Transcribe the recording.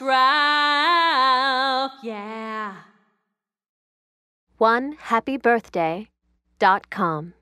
Ralph, Ralph, yeah. 1HappyBirthday.com